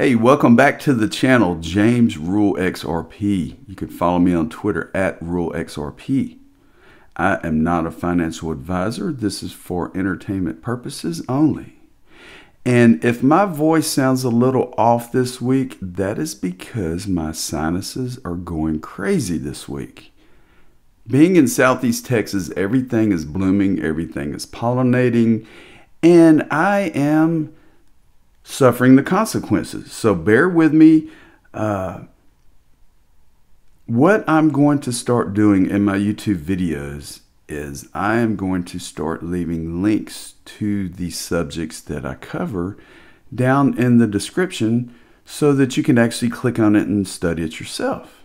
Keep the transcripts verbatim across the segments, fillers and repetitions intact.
Hey, welcome back to the channel, James Rule X R P. You can follow me on Twitter at Rule X R P. I am not a financial advisor. This is for entertainment purposes only. And if my voice sounds a little off this week, that is because my sinuses are going crazy this week. Being in Southeast Texas, everything is blooming, everything is pollinating, and I am suffering the consequences. So bear with me. Uh, what I'm going to start doing in my YouTube videos is I am going to start leaving links to the subjects that I cover down in the description so that you can actually click on it and study it yourself.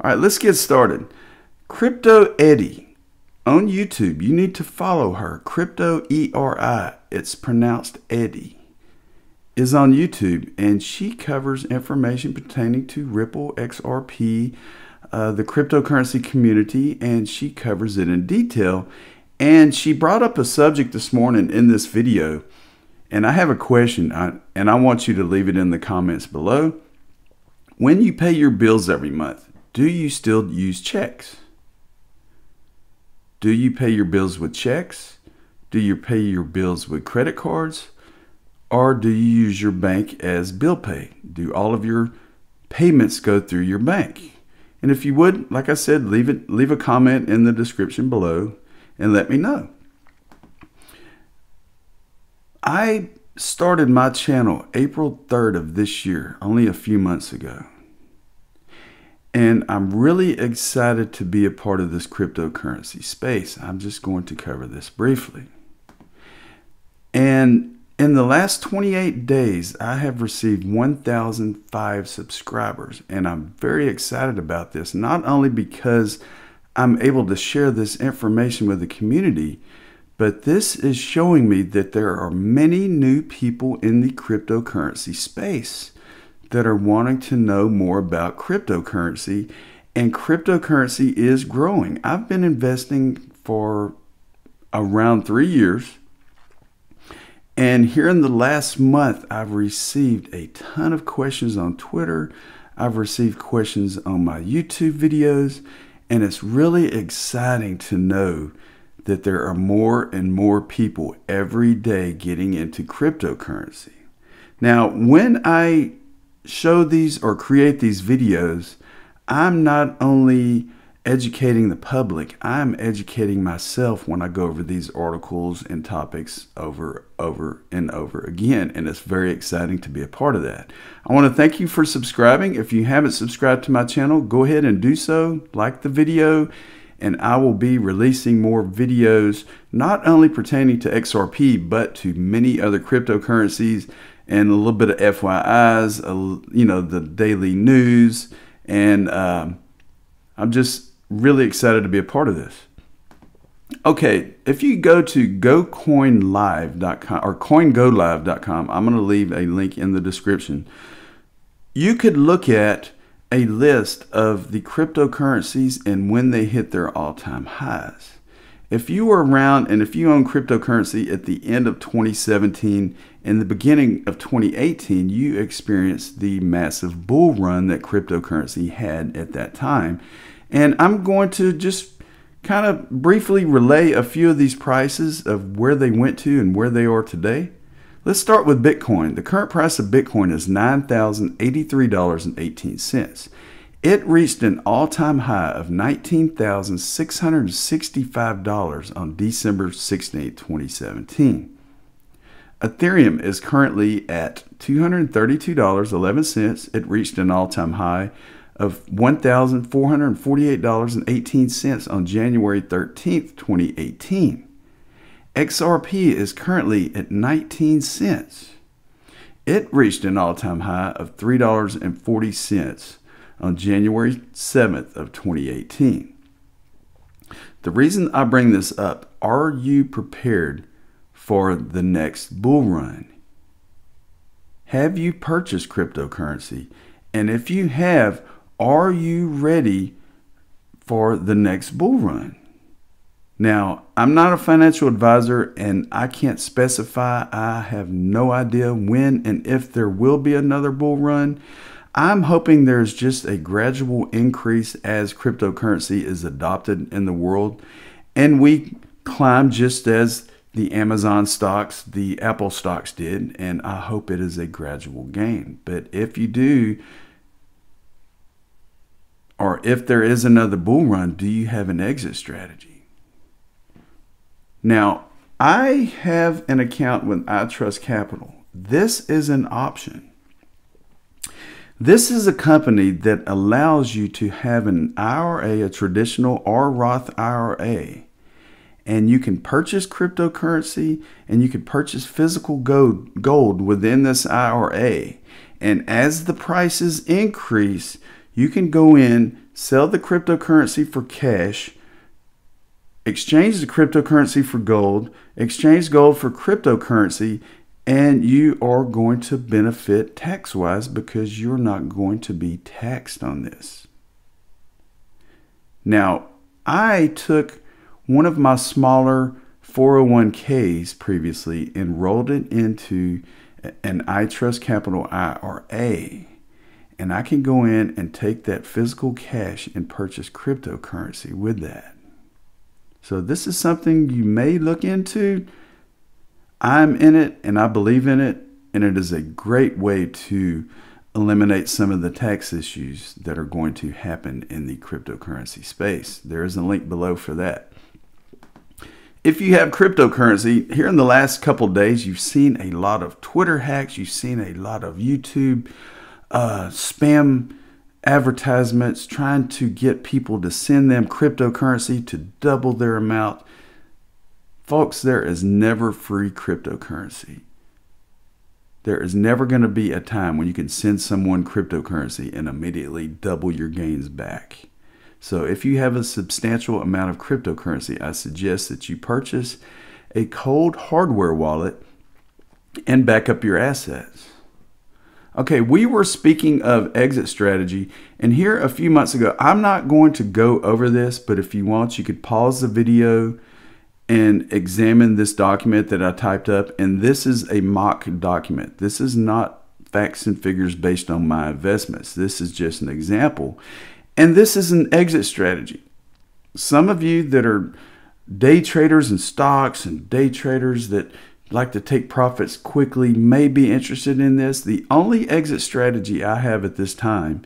All right, let's get started. Crypto Eddie on YouTube, you need to follow her. Crypto Eri, it's pronounced Eddie, is on YouTube, and she covers information pertaining to Ripple, X R P, uh, the cryptocurrency community, and she covers it in detail. And she brought up a subject this morning in this video, and I have a question, I, and I want you to leave it in the comments below. When you pay your bills every month, do you still use checks? Do you pay your bills with checks? Do you pay your bills with credit cards? Or do you use your bank as bill pay? Do all of your payments go through your bank? And if you would, like I said, leave it, leave a comment in the description below and let me know. I started my channel April third of this year, only a few months ago. And I'm really excited to be a part of this cryptocurrency space. I'm just going to cover this briefly. And in the last twenty-eight days, I have received one thousand five subscribers, and I'm very excited about this, not only because I'm able to share this information with the community, but this is showing me that there are many new people in the cryptocurrency space that are wanting to know more about cryptocurrency, and cryptocurrency is growing. I've been investing for around three years. And here in the last month, I've received a ton of questions on Twitter. I've received questions on my YouTube videos, and it's really exciting to know that there are more and more people every day getting into cryptocurrency. Now, when I show these or create these videos, I'm not only educating the public, I'm educating myself when I go over these articles and topics over, over, and over again. And it's very exciting to be a part of that. I want to thank you for subscribing. If you haven't subscribed to my channel, go ahead and do so. Like the video, and I will be releasing more videos, not only pertaining to X R P, but to many other cryptocurrencies, and a little bit of F Y Is, you know, the daily news. And um, I'm just really excited to be a part of this. Okay, if you go to go coin live dot com or coing go live dot com, I'm going to leave a link in the description. You could look at a list of the cryptocurrencies and when they hit their all-time highs. If you were around and if you own cryptocurrency at the end of twenty seventeen and the beginning of twenty eighteen, you experienced the massive bull run that cryptocurrency had at that time. And I'm going to just kind of briefly relay a few of these prices of where they went to and where they are today. Let's start with Bitcoin. The current price of Bitcoin is nine thousand eighty-three dollars and eighteen cents. It reached an all-time high of nineteen thousand six hundred sixty-five dollars on December sixteenth twenty seventeen. Ethereum is currently at two hundred thirty-two dollars and eleven cents. It reached an all-time high of one thousand four hundred forty-eight dollars and eighteen cents on January thirteenth twenty eighteen. X R P is currently at nineteen cents. It reached an all-time high of three dollars and forty cents. on January seventh of twenty eighteen. The reason I bring this up, are you prepared for the next bull run? Have you purchased cryptocurrency? And if you have, are you ready for the next bull run? Now, I'm not a financial advisor and I can't specify. I have no idea when and if there will be another bull run. I'm hoping there's just a gradual increase as cryptocurrency is adopted in the world and we climb just as the Amazon stocks, the Apple stocks did, and I hope it is a gradual gain. But if you do, or if there is another bull run, do you have an exit strategy? Now, I have an account with iTrustCapital. This is an option. This is a company that allows you to have an I R A, a traditional or Roth I R A, and you can purchase cryptocurrency and you can purchase physical gold, gold within this I R A. And as the prices increase, you can go in, sell the cryptocurrency for cash, exchange the cryptocurrency for gold, exchange gold for cryptocurrency, and you are going to benefit tax-wise because you're not going to be taxed on this. Now, I took one of my smaller four oh one Ks previously, enrolled it into an iTrustCapital I R A, and I can go in and take that physical cash and purchase cryptocurrency with that. So this is something you may look into. I'm in it and I believe in it, and it is a great way to eliminate some of the tax issues that are going to happen in the cryptocurrency space. There is a link below for that. If you have cryptocurrency, here in the last couple days, you've seen a lot of Twitter hacks, you've seen a lot of YouTube uh, spam advertisements trying to get people to send them cryptocurrency to double their amount. Folks, there is never free cryptocurrency. There is never going to be a time when you can send someone cryptocurrency and immediately double your gains back. So if you have a substantial amount of cryptocurrency, I suggest that you purchase a cold hardware wallet and back up your assets. Okay, we were speaking of exit strategy, and here a few months ago, I'm not going to go over this, but if you want, you could pause the video and examine this document that I typed up. And this is a mock document. This is not facts and figures based on my investments. This is just an example. And this is an exit strategy. Some of you that are day traders in stocks and day traders that like to take profits quickly may be interested in this. The only exit strategy I have at this time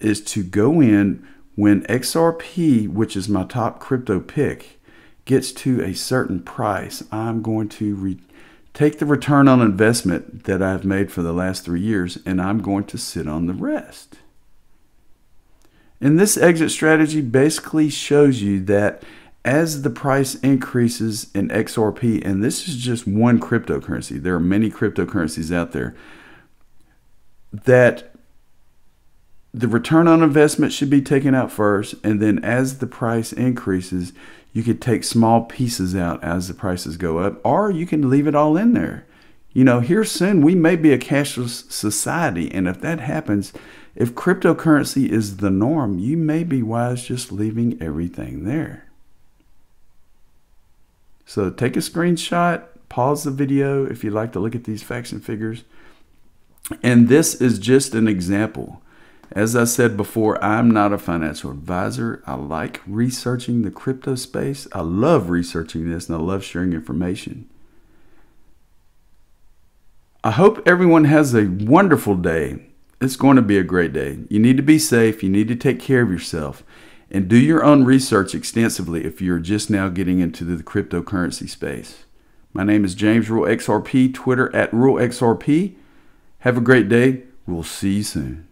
is to go in when X R P, which is my top crypto pick, gets to a certain price. I'm going to re take the return on investment that I've made for the last three years and I'm going to sit on the rest. And this exit strategy basically shows you that as the price increases in X R P, and this is just one cryptocurrency, there are many cryptocurrencies out there, that the return on investment should be taken out first, and then as the price increases, you could take small pieces out as the prices go up, or you can leave it all in there. You know, here soon we may be a cashless society, and if that happens, if cryptocurrency is the norm, you may be wise just leaving everything there. So take a screenshot, pause the video if you'd like to look at these facts and figures. And this is just an example. As I said before, I'm not a financial advisor. I like researching the crypto space. I love researching this and I love sharing information. I hope everyone has a wonderful day. It's going to be a great day. You need to be safe. You need to take care of yourself and do your own research extensively if you're just now getting into the cryptocurrency space. My name is James, Rule X R P, Twitter at Rule X R P. Have a great day. We'll see you soon.